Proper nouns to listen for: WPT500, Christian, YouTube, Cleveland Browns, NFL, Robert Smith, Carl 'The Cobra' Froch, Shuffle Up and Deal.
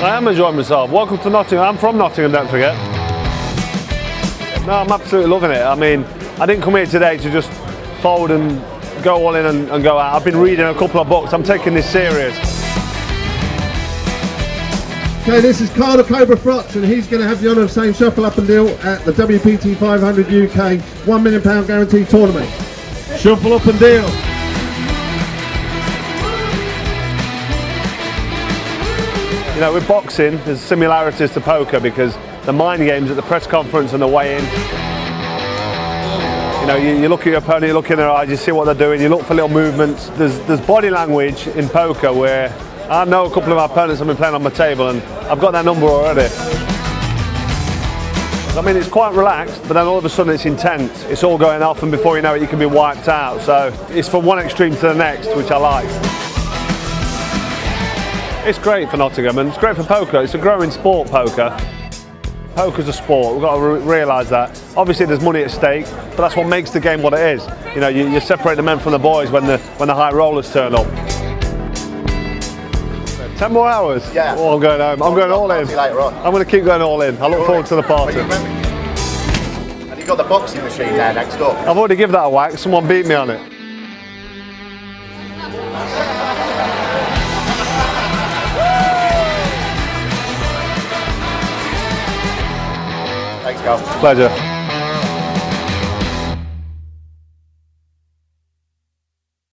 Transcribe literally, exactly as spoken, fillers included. I am enjoying myself. Welcome to Nottingham. I'm from Nottingham, don't forget. No, I'm absolutely loving it. I mean, I didn't come here today to just fold and go all in and, and go out. I've been reading a couple of books. I'm taking this serious. Okay, this is Carl 'The Cobra' Froch, and he's going to have the honour of saying Shuffle Up and Deal at the W P T five hundred U K one million pound guaranteed tournament. Shuffle Up and Deal. You know, with boxing, there's similarities to poker because the mind games at the press conference and the weigh-in. You know, you, you look at your opponent, you look in their eyes, you see what they're doing, you look for little movements. There's, there's body language in poker where I know a couple of my opponents have been playing on my table and I've got their number already. I mean, it's quite relaxed, but then all of a sudden it's intense. It's all going off, and before you know it, you can be wiped out. So it's from one extreme to the next, which I like. It's great for Nottingham, and it's great for poker. It's a growing sport, poker. Poker's a sport, we've got to re realise that. Obviously there's money at stake, but that's what makes the game what it is. You know, you, you separate the men from the boys when the, when the high rollers turn up. Ten more hours? Yeah. Oh, I'm going home. I'm going all in. Later on. I'm going to keep going all in. I look forward to the party. Have you got the boxing machine there next door? I've already given that a whack, someone beat me on it. Pleasure.